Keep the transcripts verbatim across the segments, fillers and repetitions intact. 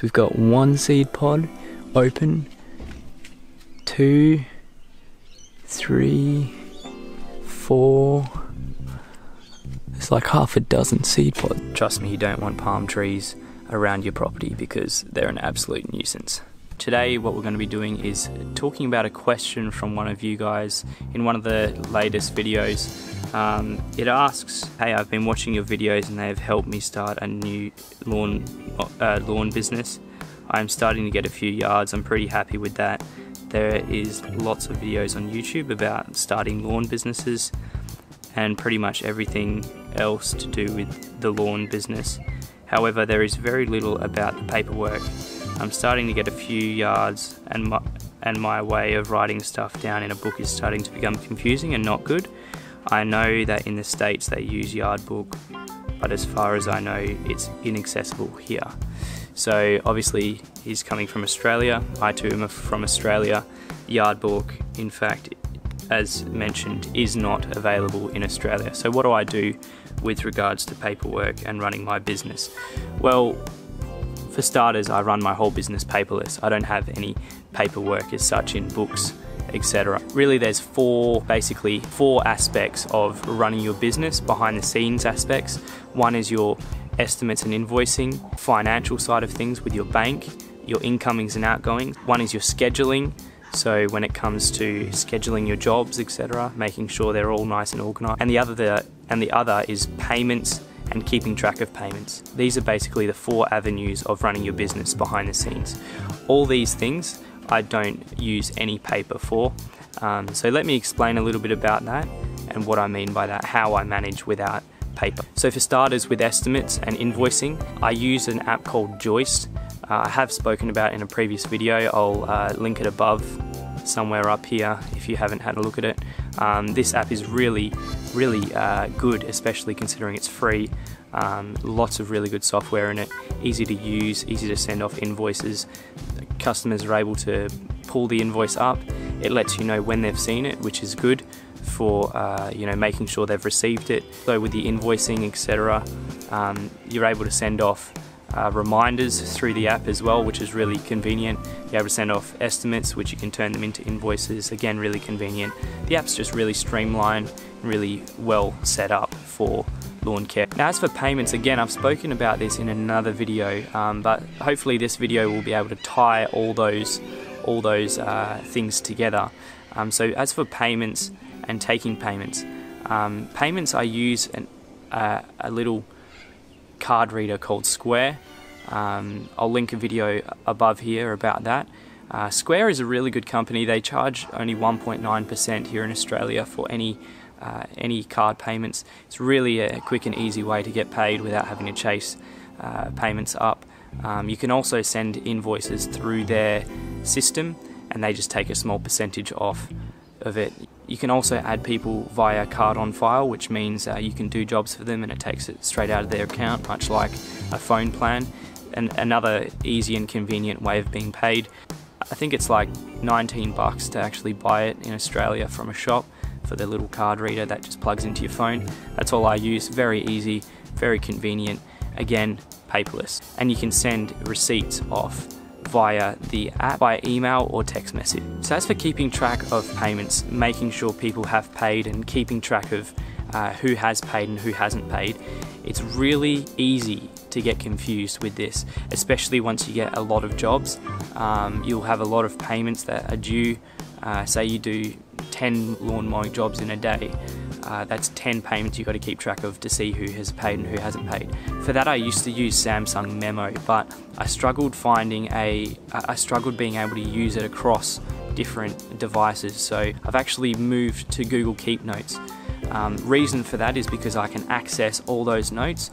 So we've got one seed pod open, two, three, four. There's like half a dozen seed pods. Trust me, you don't want palm trees around your property because they're an absolute nuisance. Today what we're going to be doing is talking about a question from one of you guys in one of the latest videos. Um, it asks, hey, I've been watching your videos and they have helped me start a new lawn, uh, lawn business. I'm starting to get a few yards, I'm pretty happy with that. There is lots of videos on YouTube about starting lawn businesses and pretty much everything else to do with the lawn business. However, there is very little about the paperwork. I'm starting to get a few yards and my, and my way of writing stuff down in a book is starting to become confusing and not good. I know that in the States they use Yardbook, but as far as I know it's inaccessible here. So obviously he's coming from Australia, I too am from Australia. Yardbook, in fact, as mentioned, is not available in Australia. So what do I do with regards to paperwork and running my business? Well, for starters, I run my whole business paperless. I don't have any paperwork as such in books, et cetera. Really, there's four, basically four aspects of running your business, behind the scenes aspects. One is your estimates and invoicing, financial side of things with your bank, your incomings and outgoings. One is your scheduling. So when it comes to scheduling your jobs, et cetera, making sure they're all nice and organized. And the other, the, and the other is payments and keeping track of payments. These are basically the four avenues of running your business behind the scenes. All these things I don't use any paper for. Um, so let me explain a little bit about that and what I mean by that, how I manage without paper. So for starters, with estimates and invoicing, I use an app called Joist. Uh, I have spoken about in a previous video. I'll uh, link it above somewhere up here if you haven't had a look at it. Um, this app is really, really uh, good, especially considering it's free. Um, lots of really good software in it, easy to use, easy to send off invoices. Customers are able to pull the invoice up. It lets you know when they've seen it, which is good for uh, you know, making sure they've received it. So with the invoicing, et cetera, um, you're able to send off Uh, reminders through the app as well, which is really convenient. You're able to send off estimates, which you can turn them into invoices, again really convenient. The app's just really streamlined and really well set up for lawn care. Now as for payments, again I've spoken about this in another video, um, but hopefully this video will be able to tie all those all those uh, things together. Um, so as for payments and taking payments, um, payments I use an, uh, a little card reader called Square. Um, I'll link a video above here about that. Uh, Square is a really good company. They charge only one point nine percent here in Australia for any uh, any card payments. It's really a quick and easy way to get paid without having to chase uh, payments up. Um, you can also send invoices through their system and they just take a small percentage off of it. You can also add people via card on file, which means uh, you can do jobs for them and it takes it straight out of their account, much like a phone plan. And another easy and convenient way of being paid. I think it's like nineteen bucks to actually buy it in Australia from a shop for their little card reader that just plugs into your phone. That's all I use. Very easy, very convenient. Again, paperless. And you can send receipts off via the app, by email or text message. So as for keeping track of payments, making sure people have paid and keeping track of uh, who has paid and who hasn't paid, it's really easy to get confused with this, especially once you get a lot of jobs. Um, you'll have a lot of payments that are due. Uh, say you do ten lawn mowing jobs in a day. Uh, that's ten payments you've got to keep track of to see who has paid and who hasn't paid. For that I used to use Samsung Memo, but I struggled finding a, I struggled being able to use it across different devices, so I've actually moved to Google Keep Notes. Um, reason for that is because I can access all those notes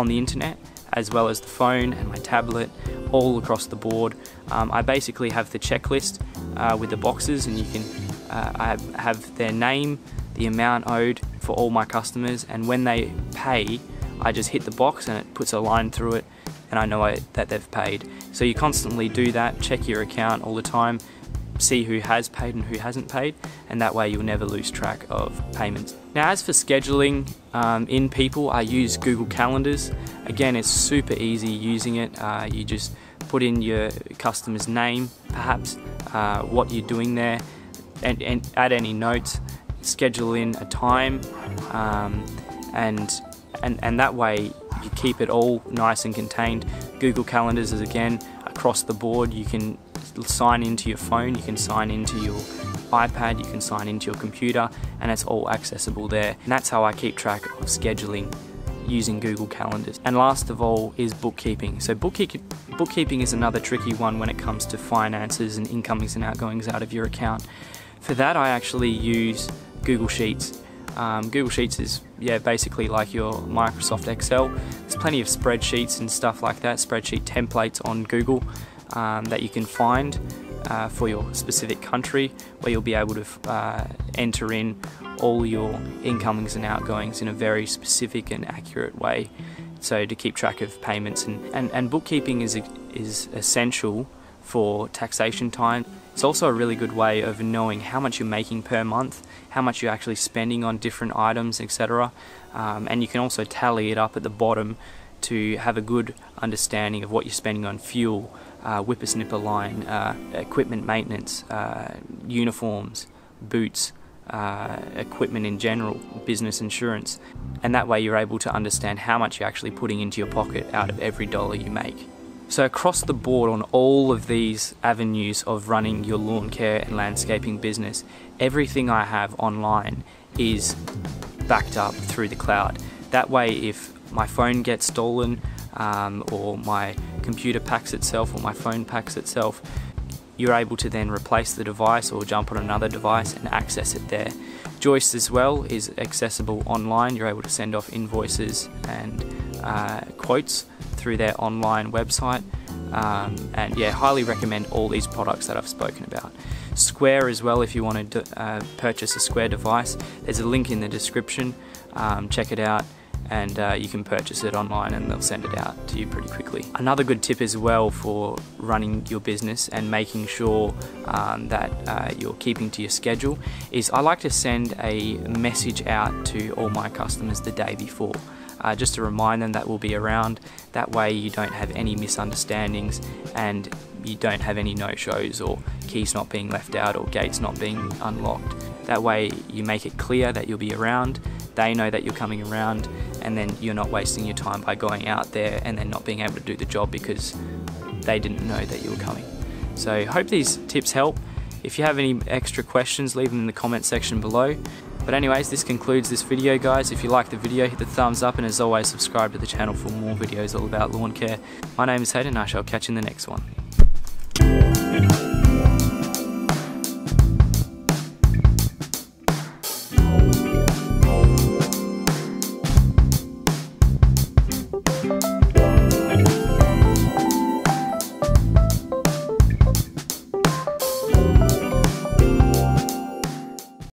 on the internet, as well as the phone and my tablet, all across the board. Um, I basically have the checklist uh, with the boxes and you can, uh, I have their name, the amount owed for all my customers, and when they pay I just hit the box and it puts a line through it and I know I, that they've paid. So you constantly do that, check your account all the time, see who has paid and who hasn't paid, and that way you'll never lose track of payments. Now as for scheduling um, in people, I use Google Calendars. Again, it's super easy using it. Uh, you just put in your customer's name, perhaps, uh, what you're doing there, and, and add any notes, schedule in a time, um, and, and, and that way you keep it all nice and contained. Google Calendars is, again, across the board. You can sign into your phone, you can sign into your iPad, you can sign into your computer, and it's all accessible there. And that's how I keep track of scheduling using Google Calendars. And last of all is bookkeeping. So bookkeeping bookkeeping is another tricky one when it comes to finances and incomings and outgoings out of your account. For that, I actually use Google Sheets. Um, Google Sheets is yeah basically like your Microsoft Excel. There's plenty of spreadsheets and stuff like that, spreadsheet templates on Google um, that you can find uh, for your specific country, where you'll be able to uh, enter in all your incomings and outgoings in a very specific and accurate way. So to keep track of payments and, and, and bookkeeping is, is essential for taxation time. It's also a really good way of knowing how much you're making per month, how much you're actually spending on different items, et cetera. Um, and you can also tally it up at the bottom to have a good understanding of what you're spending on fuel, uh, whippersnipper line, uh, equipment maintenance, uh, uniforms, boots, Uh, equipment in general, business insurance, and that way you're able to understand how much you're actually putting into your pocket out of every dollar you make. So across the board on all of these avenues of running your lawn care and landscaping business, everything I have online is backed up through the cloud. That way if my phone gets stolen um, or my computer packs itself or my phone packs itself, you're able to then replace the device or jump on another device and access it there. Joist as well is accessible online. You're able to send off invoices and uh, quotes through their online website. Um, and yeah, highly recommend all these products that I've spoken about. Square as well, if you want to uh, purchase a Square device, there's a link in the description. Um, check it out. And uh, you can purchase it online and they'll send it out to you pretty quickly. Another good tip as well for running your business and making sure um, that uh, you're keeping to your schedule is I like to send a message out to all my customers the day before, uh, just to remind them that we'll be around. That way you don't have any misunderstandings and you don't have any no-shows or keys not being left out or gates not being unlocked. That way you make it clear that you'll be around, they know that you're coming around, and then you're not wasting your time by going out there and then not being able to do the job because they didn't know that you were coming. So hope these tips help. If you have any extra questions, leave them in the comment section below. But anyways, this concludes this video, guys. If you like the video, hit the thumbs up, and as always, subscribe to the channel for more videos all about lawn care. My name is Hayden, and I shall catch you in the next one.